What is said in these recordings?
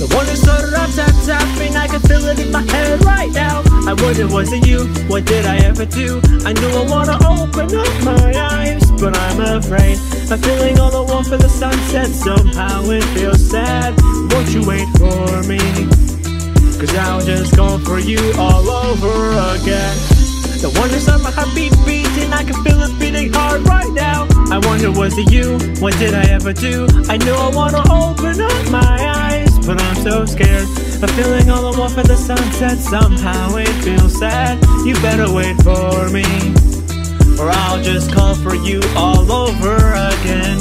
The wonder started up tapping, I can feel it in my head right now. I wonder, was it you? What did I ever do? I knew I wanna open up my eyes, but I'm afraid. I'm feeling all the warmth of the sunset, somehow it feels sad. Won't you wait for me? Cause I'll just go for you all over again. The wonders of my heartbeat beating, I can feel it beating hard right now. I wonder, was it you? What did I ever do? I knew I wanna open up my eyes, but I'm so scared. I'm feeling all the warmth of the sunset, somehow it feels sad. You better wait for me, or I'll just call for you all over again.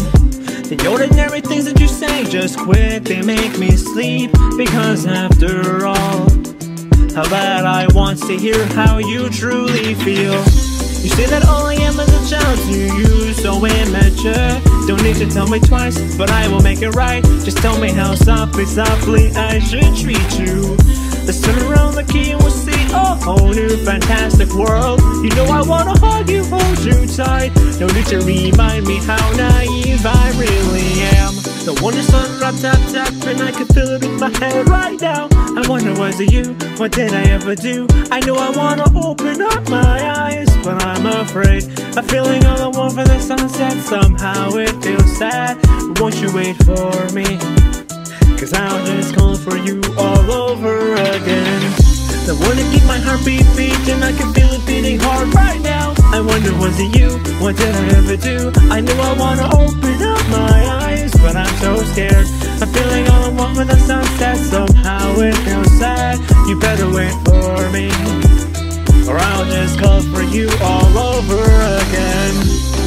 The ordinary things that you say just quit, they make me sleep. Because after all, how bad I want to hear how you truly feel. You say that all I am is a child to you, so immature. Don't need to tell me twice, but I will make it right. Just tell me how softly I should treat you. Let's turn around the key and we'll see a whole new fantastic world. You know I wanna hug you, hold you tight. No need to remind me how naive I really am. The wonder started up tapping, I can feel it in my head right now. I wonder, was it you? What did I ever do? I knew I wanna open up my eyes, but I'm afraid. I'm feeling all the warmth of the sunset, somehow it feels sad. Won't you wait for me? Cause I'll just call for you all over again. The wonder keep my heartbeat beating, I can feel it beating hard right now. I wonder, was it you? What did I ever do? I knew I wanna open up my eyes, but I'm so scared. I'm feeling all I want with the sunset, somehow it feels sad. You better wait for me, or I'll just call for you all over again.